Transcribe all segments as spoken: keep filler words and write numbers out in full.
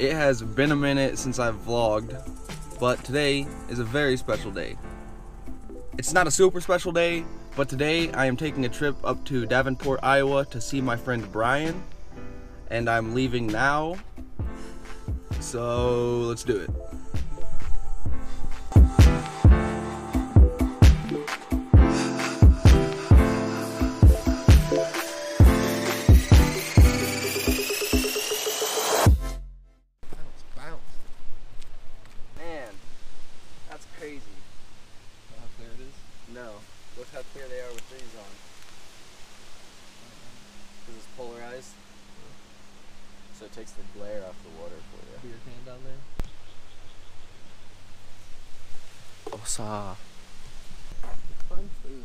It has been a minute since I've vlogged, but today is a very special day. It's not a super special day, but today I am taking a trip up to Davenport, Iowa to see my friend Bryan, and I'm leaving now, so let's do it. So it takes the glare off the water for you. Beer can down there. Osa. Fun food.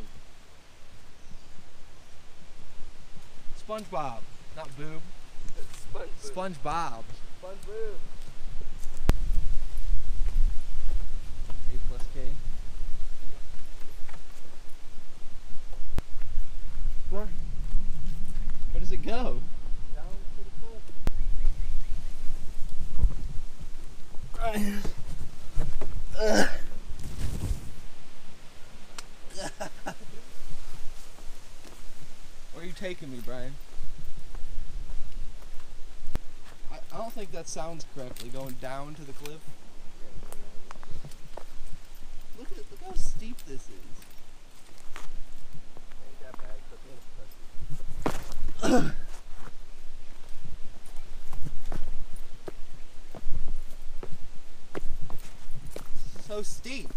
SpongeBob, not boob. It's sponge boob. SpongeBob. Sponge boob. A plus K. Where? Where does it go? Ugh. Where are you taking me, Bryan? I, I don't think that sounds correctly, going down to the cliff. Look at look how steep this is. Ain't that bad, but it's impressive. So steep.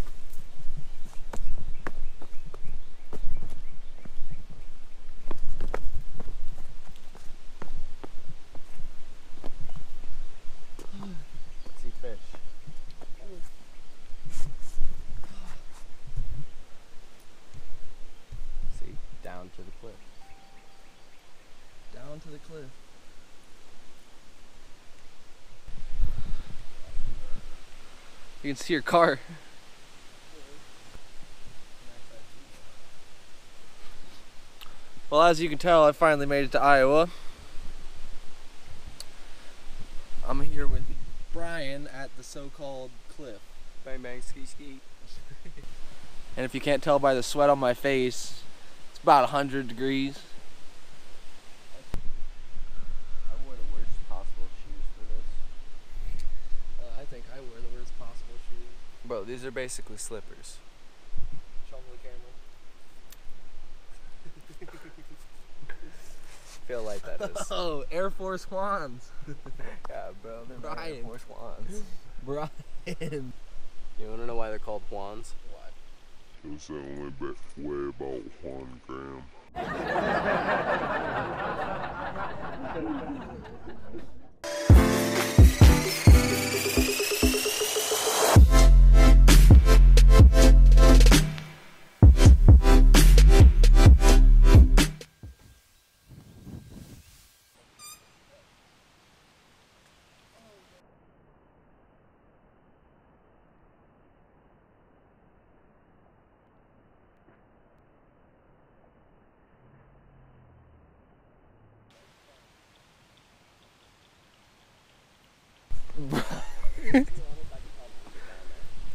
See fish. See, down to the cliff. Down to the cliff. You can see your car. Well, as you can tell, I finally made it to Iowa. I'm here with Bryan at the so-called cliff. Bang bang ski ski. And if you can't tell by the sweat on my face, it's about a hundred degrees. Bro, these are basically slippers. Show them the camera. I feel like that is. Oh, Air Force Ones. Yeah, bro, they're Bryan. Air Force Ones. Bryan. You wanna know why they're called Ones? Why? Because they only weigh about one gram.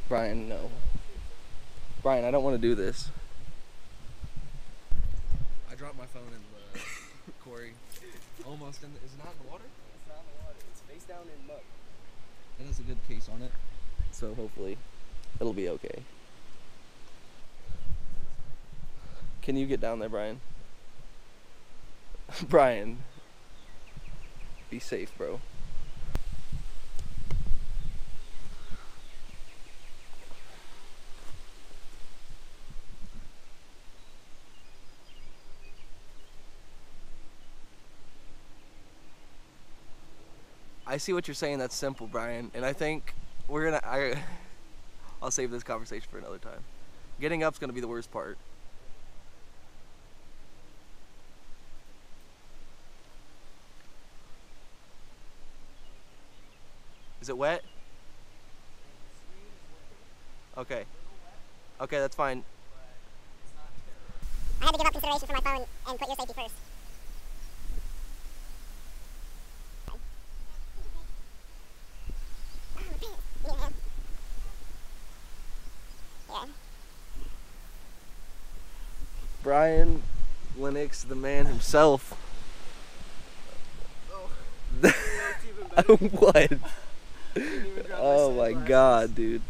Bryan, no. Bryan, I don't want to do this. I dropped my phone in the quarry. Almost in the, is it not in the water? It's not in the water. It's face down in mud. It has a good case on it. So hopefully it'll be okay. Can you get down there, Bryan? Bryan, be safe, bro. I see what you're saying. That's simple, Bryan, and I think we're gonna. I, I'll save this conversation for another time. Getting up's gonna be the worst part. Is it wet? Okay. Okay, that's fine. I had to give up consideration for my phone and put your safety first. Bryan Lennox, the man himself. Oh, that's even what? Oh my glasses. God, dude.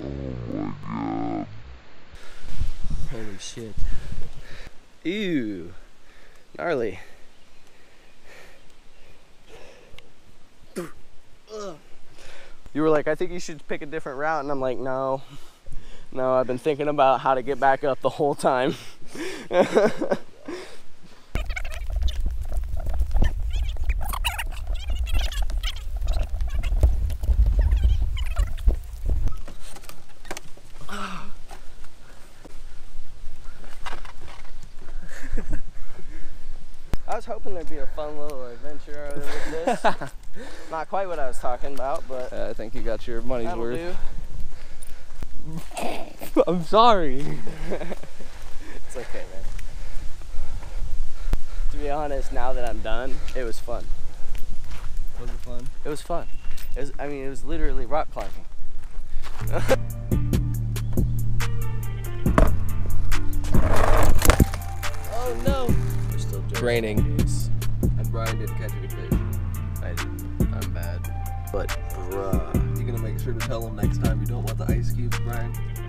Oh. Oh. Holy shit. Ew. Gnarly. You were like, I think you should pick a different route, and I'm like, no. No, I've been thinking about how to get back up the whole time. I was hoping there'd be a fun little adventure over with this. Not quite what I was talking about, but uh, I think you got your money's worth. I'm sorry. It's okay, man. To be honest, now that I'm done, it was fun. Was it fun? It was fun. It was, I mean, it was literally rock climbing. Oh no! We're still draining. And Bryan did catch a good fish. I didn't. I'm bad. But bruh. You're gonna make sure to tell him next time you don't want the ice cubes, Bryan.